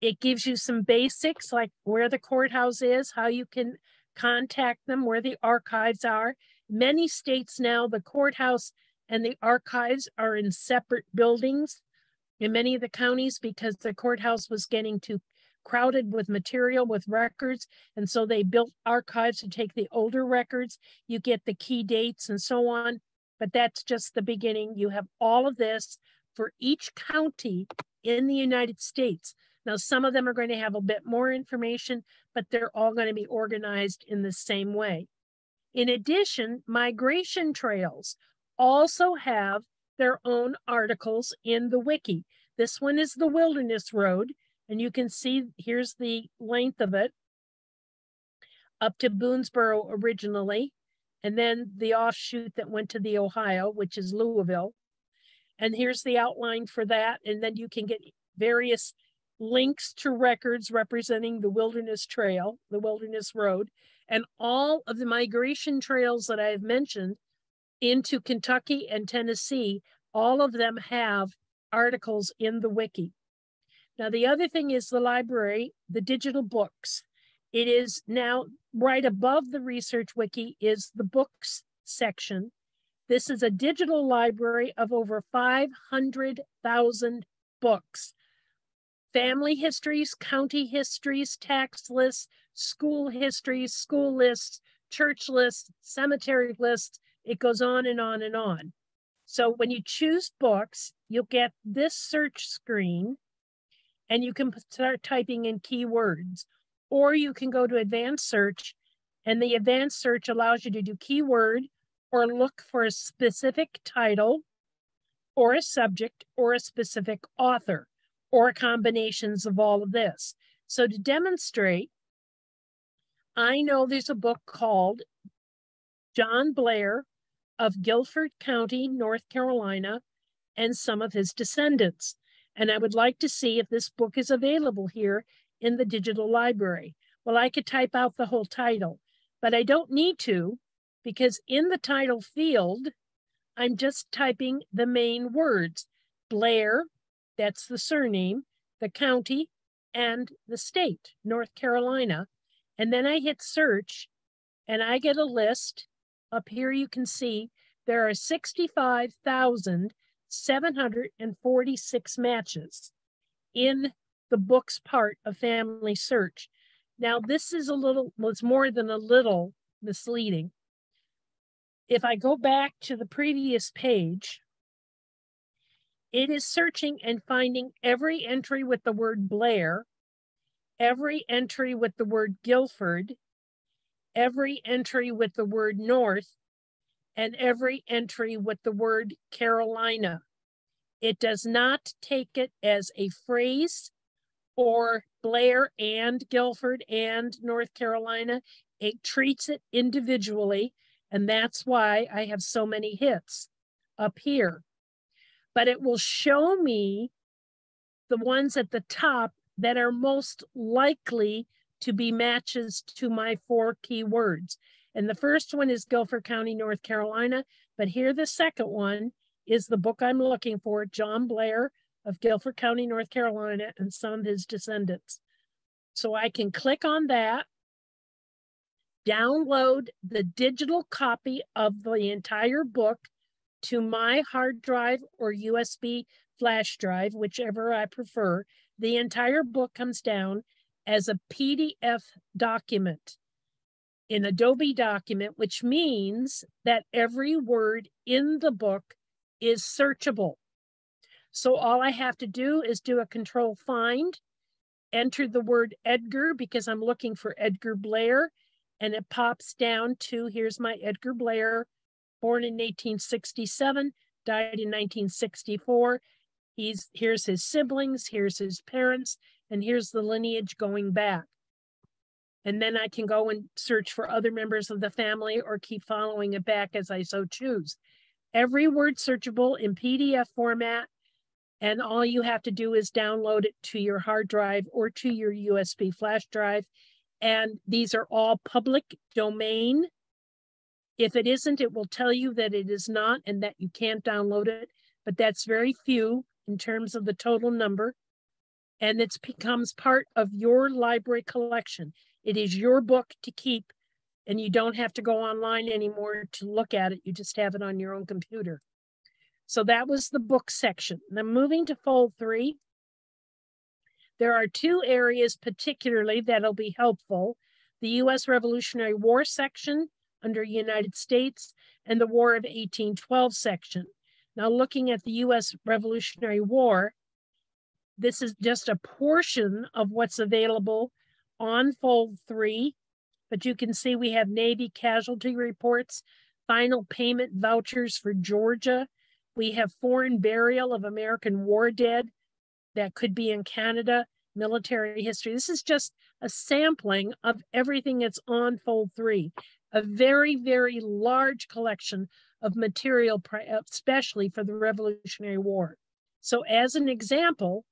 It gives you some basics like where the courthouse is, how you can contact them, where the archives are. Many states now, the courthouse and the archives are in separate buildings in many of the counties because the courthouse was getting too crowded with material, with records. And so they built archives to take the older records. You get the key dates and so on. But that's just the beginning. You have all of this for each county in the United States. Now, some of them are going to have a bit more information, but they're all going to be organized in the same way. In addition, migration trails also have their own articles in the wiki. This one is the Wilderness Road, and you can see here's the length of it up to Boonesboro originally, and then the offshoot that went to the Ohio, which is Louisville. And here's the outline for that. And then you can get various links to records representing the Wilderness Trail, the Wilderness Road, and all of the migration trails that I have mentioned into Kentucky and Tennessee, all of them have articles in the wiki. Now, the other thing is the library, the digital books. It is now right above the research wiki is the books section. This is a digital library of over 500,000 books. Family histories, county histories, tax lists, school lists, church lists, cemetery lists. It goes on and on and on. So when you choose books, you'll get this search screen and you can start typing in keywords. Or you can go to advanced search, and the advanced search allows you to do keyword or look for a specific title or a subject or a specific author or combinations of all of this. So to demonstrate, I know there's a book called John Blair of Guilford County, North Carolina, and some of his descendants. And I would like to see if this book is available here in the digital library. Well, I could type out the whole title, but I don't need to because in the title field, I'm just typing the main words, Blair, that's the surname, the county, and the state, North Carolina. And then I hit search and I get a list. Up here you can see there are 65,746 matches in the books part of Family Search. Now, this is a little, well, it's more than a little misleading. If I go back to the previous page, it is searching and finding every entry with the word Blair, every entry with the word Guilford, every entry with the word North, and every entry with the word Carolina. It does not take it as a phrase or Blair and Guilford and North Carolina. It treats it individually, and that's why I have so many hits up here. But it will show me the ones at the top that are most likely to be matches to my four keywords. And the first one is Guilford County, North Carolina, but here the second one is the book I'm looking for, John Blair of Guilford County, North Carolina, and some of his descendants. So I can click on that, download the digital copy of the entire book to my hard drive or USB flash drive, whichever I prefer. The entire book comes down as a PDF document, an Adobe document, which means that every word in the book is searchable. So all I have to do is do a control find, enter the word Edgar because I'm looking for Edgar Blair, and it pops down to, here's my Edgar Blair, born in 1867, died in 1964. Here's his siblings, here's his parents, and here's the lineage going back. And then I can go and search for other members of the family or keep following it back as I so choose. Every word searchable in PDF format, and all you have to do is download it to your hard drive or to your USB flash drive. And these are all public domain. If it isn't, it will tell you that it is not and that you can't download it. but that's very few in terms of the total number. And it becomes part of your library collection. It is your book to keep, and you don't have to go online anymore to look at it. You just have it on your own computer. So that was the book section. Now moving to Fold3, there are two areas particularly that'll be helpful. The U.S. Revolutionary War section under United States and the War of 1812 section. Now looking at the U.S. Revolutionary War, this is just a portion of what's available on Fold3, but you can see we have Navy casualty reports, final payment vouchers for Georgia. We have foreign burial of American war dead that could be in Canada, military history. This is just a sampling of everything that's on Fold3, a very, very large collection of material, especially for the Revolutionary War. So as an example,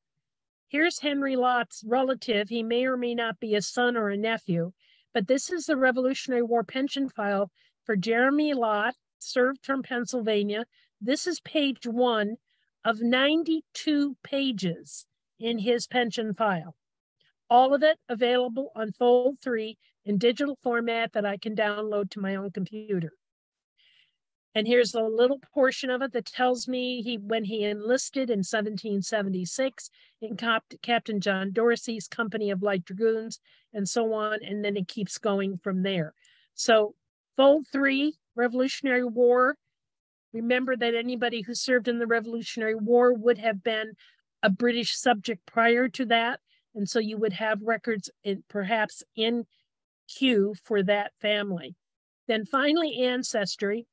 here's Henry Lott's relative. He may or may not be a son or a nephew, but this is the Revolutionary War pension file for Jeremy Lott, served from Pennsylvania. This is page one of 92 pages in his pension file. All of it available on Fold3 in digital format that I can download to my own computer. And here's a little portion of it that tells me when he enlisted in 1776 in Captain John Dorsey's company of light dragoons and so on, and then it keeps going from there. So Fold3, Revolutionary War. Remember that anybody who served in the Revolutionary War would have been a British subject prior to that, and so you would have records in, perhaps in queue for that family. Then finally, ancestry.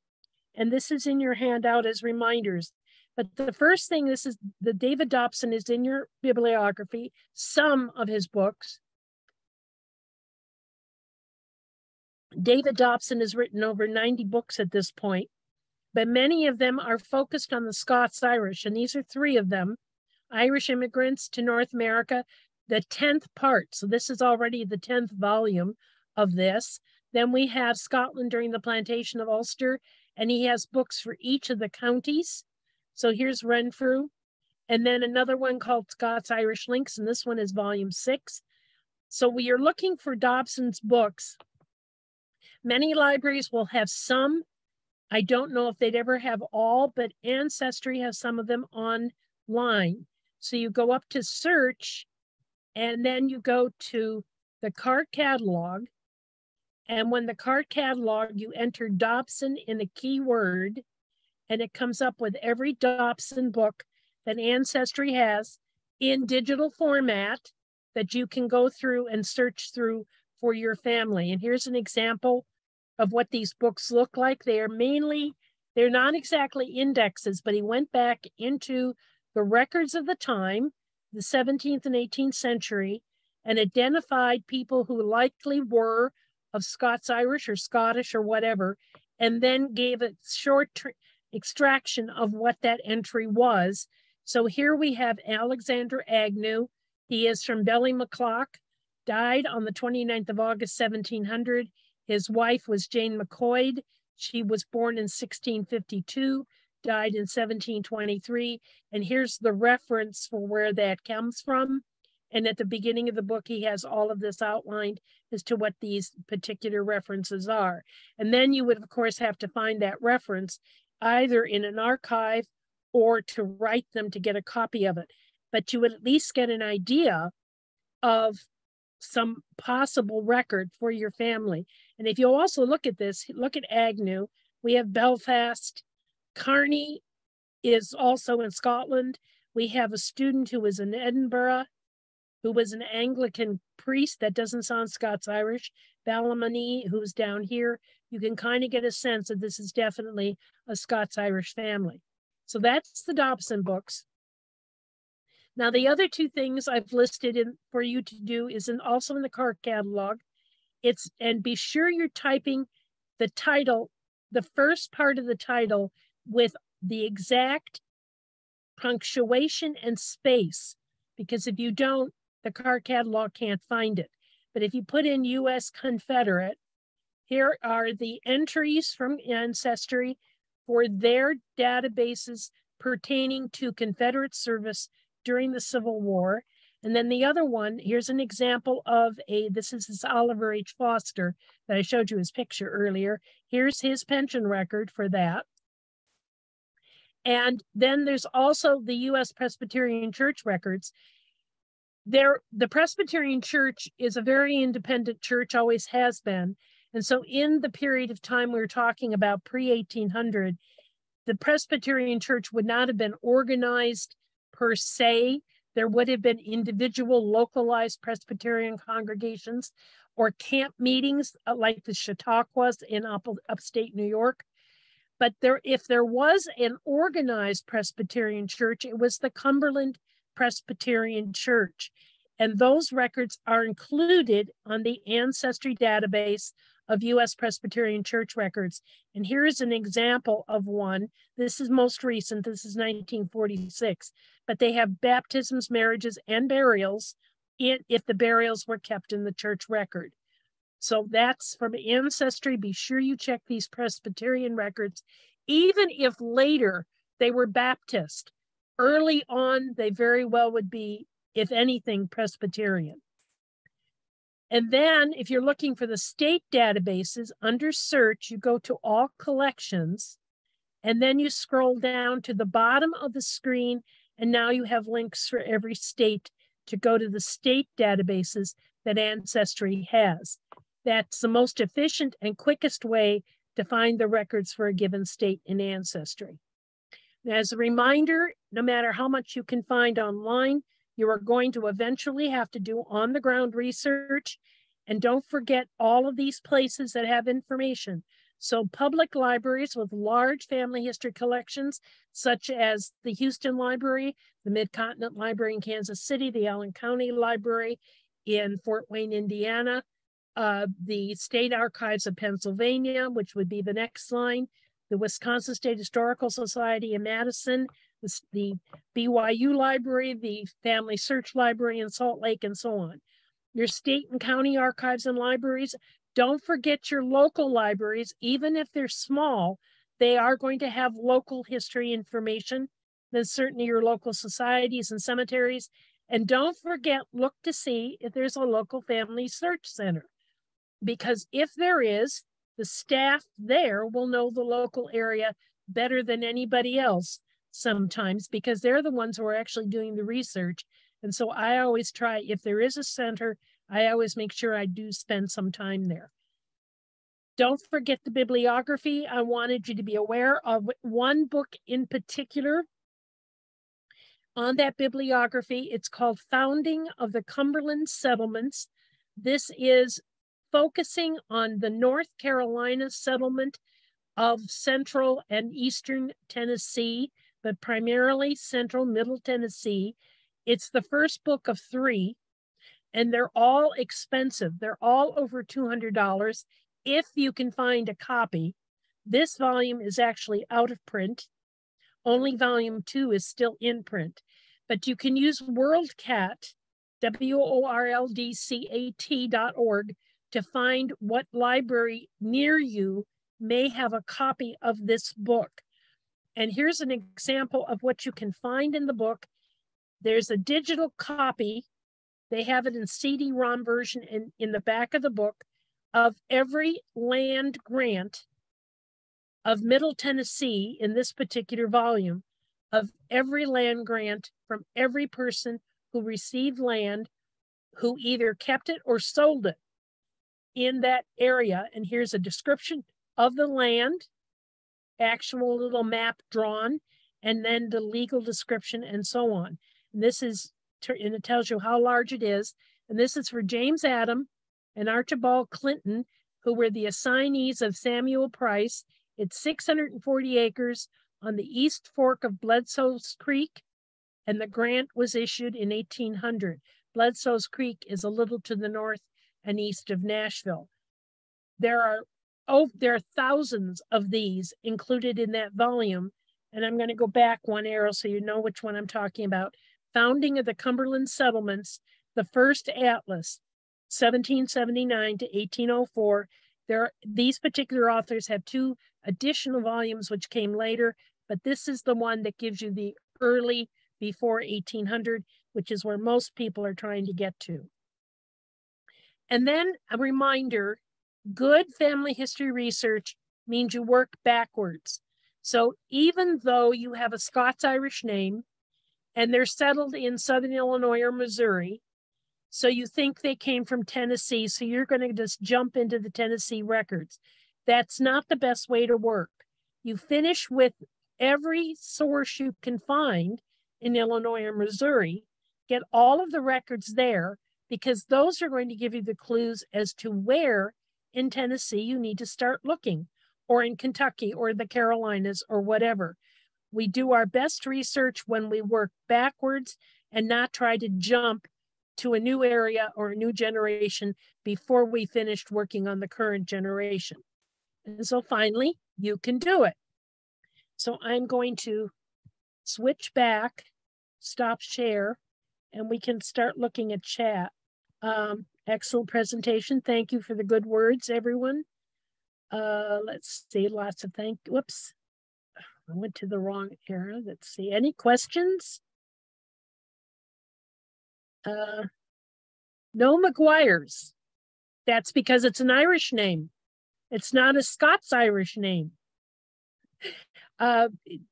And this is in your handout as reminders. But the first thing, this is the David Dobson is in your bibliography, some of his books. David Dobson has written over 90 books at this point, but many of them are focused on the Scots-Irish, and these are three of them, Irish immigrants to North America, the 10th part. So this is already the 10th volume of this. Then we have Scotland during the plantation of Ulster, and he has books for each of the counties. So here's Renfrew. And then another one called Scots-Irish Links, and this one is volume 6. So we are looking for Dobson's books. Many libraries will have some. I don't know if they'd ever have all, but Ancestry has some of them online. So you go up to search, and then you go to the card catalog. And when the card catalog, you enter Dobson in a keyword, and it comes up with every Dobson book that Ancestry has in digital format that you can go through and search through for your family. And here's an example of what these books look like. They are mainly, they're not exactly indexes, but he went back into the records of the time, the 17th and 18th century, and identified people who likely were of Scots-Irish or Scottish or whatever, and then gave a short extraction of what that entry was. So here we have Alexander Agnew. He is from Ballymaclock, died on the 29th of August, 1700. His wife was Jane McCoyd. She was born in 1652, died in 1723. And here's the reference for where that comes from. And at the beginning of the book, he has all of this outlined as to what these particular references are. And then you would, of course, have to find that reference either in an archive or to write them to get a copy of it. But you would at least get an idea of some possible record for your family. And if you also look at this, look at Agnew. We have Belfast. Carney is also in Scotland. We have a student who is in Edinburgh, who was an Anglican priest. That doesn't sound Scots-Irish. Ballamany, who's down here. You can kind of get a sense that this is definitely a Scots-Irish family. So that's the Dobson books. Now, the other two things I've listed in for you to do is also in the card catalog. And be sure you're typing the title, the first part of the title, with the exact punctuation and space, because if you don't, the card catalog can't find it. But if you put in U.S. Confederate, here are the entries from Ancestry for their databases pertaining to Confederate service during the Civil War. And then the other one, here's an example of a, this is Oliver H. Foster that I showed you his picture earlier. Here's his pension record for that. And then there's also the U.S. Presbyterian Church records. There, the Presbyterian Church is a very independent church, always has been. And so in the period of time we were talking about pre-1800, the Presbyterian Church would not have been organized per se. There would have been individual localized Presbyterian congregations or camp meetings like the Chautauquas in upstate New York. But there, if there was an organized Presbyterian church, it was the Cumberland Presbyterian Church. And those records are included on the Ancestry database of U.S. Presbyterian Church records. And here is an example of one. This is most recent, this is 1946, but they have baptisms, marriages, and burials if the burials were kept in the church record. So that's from Ancestry. Be sure you check these Presbyterian records, even if later they were Baptist. Early on, they very well would be, if anything, Presbyterian. And then if you're looking for the state databases, under search, you go to all collections, and then you scroll down to the bottom of the screen, and now you have links for every state to go to the state databases that Ancestry has. That's the most efficient and quickest way to find the records for a given state in Ancestry. And as a reminder, no matter how much you can find online, you are going to eventually have to do on-the-ground research. And don't forget all of these places that have information. So public libraries with large family history collections, such as the Houston Library, the Mid-Continent Library in Kansas City, the Allen County Library in Fort Wayne, Indiana, the State Archives of Pennsylvania, which would be the next line, the Wisconsin State Historical Society in Madison, the BYU Library, the FamilySearch Library in Salt Lake, and so on. Your state and county archives and libraries. Don't forget your local libraries. Even if they're small, they are going to have local history information. Then certainly your local societies and cemeteries. And don't forget, look to see if there's a local family search center. Because if there is, the staff there will know the local area better than anybody else sometimes, because they're the ones who are actually doing the research. And so I always try, if there is a center, I always make sure I do spend some time there. Don't forget the bibliography. I wanted you to be aware of one book in particular on that bibliography. It's called Founding of the Cumberland Settlements. This is focusing on the North Carolina settlement of central and eastern Tennessee, but primarily central middle Tennessee. It's the first book of three, and they're all expensive. They're all over $200 if you can find a copy. This volume is actually out of print. Only volume 2 is still in print, but you can use WorldCat, WORLDCAT.org, to find what library near you may have a copy of this book. And here's an example of what you can find in the book. There's a digital copy. They have it in CD-ROM version in the back of the book of every land grant of Middle Tennessee in this particular volume, of every land grant from every person who received land, who either kept it or sold it in that area. And here's a description of the land, actual little map drawn, and then the legal description and so on. And this is, and it tells you how large it is. And this is for James Adam and Archibald Clinton, who were the assignees of Samuel Price. It's 640 acres on the East Fork of Bledsoe's Creek, and the grant was issued in 1800. Bledsoe's Creek is a little to the north and east of Nashville. There are thousands of these included in that volume, and I'm going to go back one arrow so you know which one I'm talking about. Founding of the Cumberland Settlements, the first atlas, 1779 to 1804. These particular authors have two additional volumes which came later, but this is the one that gives you the early before 1800, which is where most people are trying to get to. And then a reminder, good family history research means you work backwards. So even though you have a Scots-Irish name and they're settled in Southern Illinois or Missouri, so you think they came from Tennessee, so you're going to just jump into the Tennessee records. That's not the best way to work. You finish with every source you can find in Illinois or Missouri, get all of the records there, because those are going to give you the clues as to where in Tennessee you need to start looking, or in Kentucky or the Carolinas or whatever. We do our best research when we work backwards and not try to jump to a new area or a new generation before we finished working on the current generation. And so finally, you can do it. So I'm going to switch back, stop share, and we can start looking at chat. Excellent presentation. Thank you for the good words, everyone. Let's see, lots of thank, whoops. I went to the wrong era. Let's see, any questions? No McGuire's. That's because it's an Irish name. It's not a Scots-Irish name.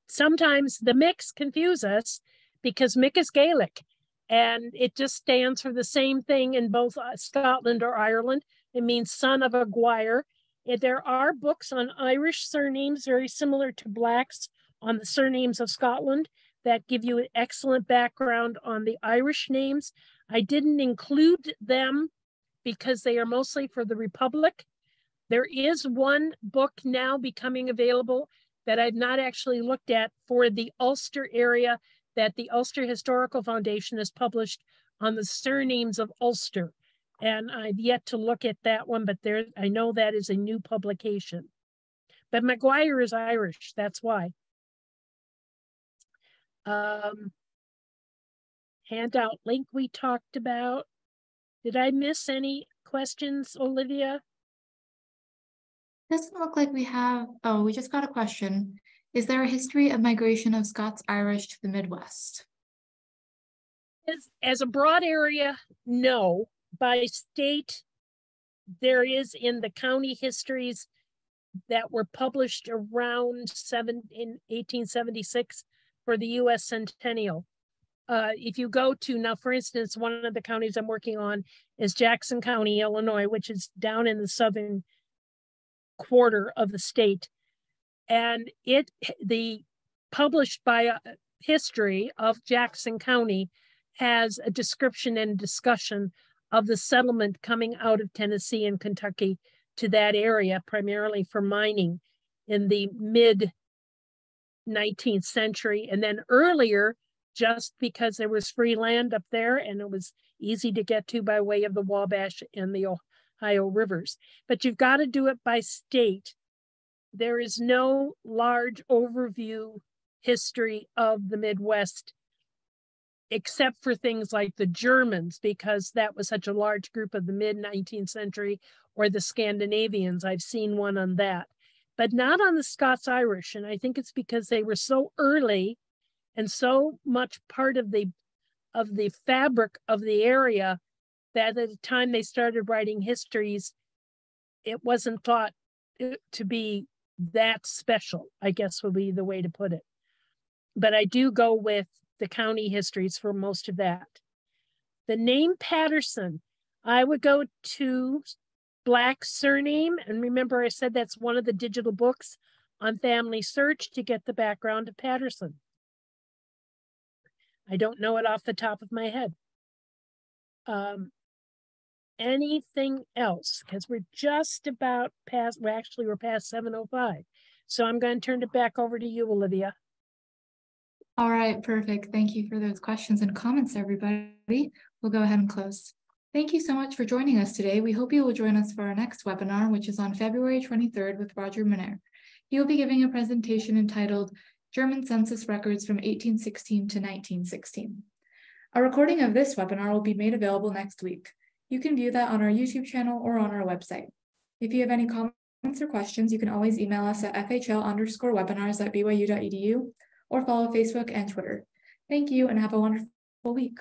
Sometimes the Micks confuse us because Mick is Gaelic and it just stands for the same thing in both Scotland or Ireland. It means son of a Guire. There are books on Irish surnames very similar to Black's on the Surnames of Scotland that give you an excellent background on the Irish names. I didn't include them because they are mostly for the Republic. There is one book now becoming available that I've not actually looked at for the Ulster area that the Ulster Historical Foundation has published on the surnames of Ulster. And I've yet to look at that one, but there, I know that is a new publication. But McGuire is Irish, that's why. Handout link we talked about. Did I miss any questions, Olivia? Doesn't look like we have. Oh, we just got a question. Is there a history of migration of Scots-Irish to the Midwest? As a broad area, no. By state, there is in the county histories that were published around 1876 for the U.S. Centennial. If you go to, now for instance, one of the counties I'm working on is Jackson County, Illinois, which is down in the southern quarter of the state. And the published history of Jackson County has a description and discussion of the settlement coming out of Tennessee and Kentucky to that area, primarily for mining in the mid 19th century. And then earlier, just because there was free land up there and it was easy to get to by way of the Wabash and the Ohio rivers. But you've got to do it by state. There is no large overview history of the Midwest, except for things like the Germans, because that was such a large group of the mid 19th century, or the Scandinavians. I've seen one on that, but not on the Scots-Irish. And I think it's because they were so early and so much part of the fabric of the area that at the time they started writing histories, it wasn't thought to be that special, I guess would be the way to put it. But I do go with the county histories for most of that. The name Patterson, I would go to Black's surname. And remember I said that's one of the digital books on FamilySearch to get the background of Patterson. I don't know it off the top of my head. Anything else? Because we're just about past, well, actually we're past 7:05. So I'm going to turn it back over to you, Olivia. All right, perfect. Thank you for those questions and comments, everybody. We'll go ahead and close. Thank you so much for joining us today. We hope you will join us for our next webinar, which is on February 23rd with Roger Minert. He will be giving a presentation entitled German Census Records from 1816 to 1916. A recording of this webinar will be made available next week. You can view that on our YouTube channel or on our website. If you have any comments or questions, you can always email us at FHL_webinars@byu.edu or follow Facebook and Twitter. Thank you and have a wonderful week.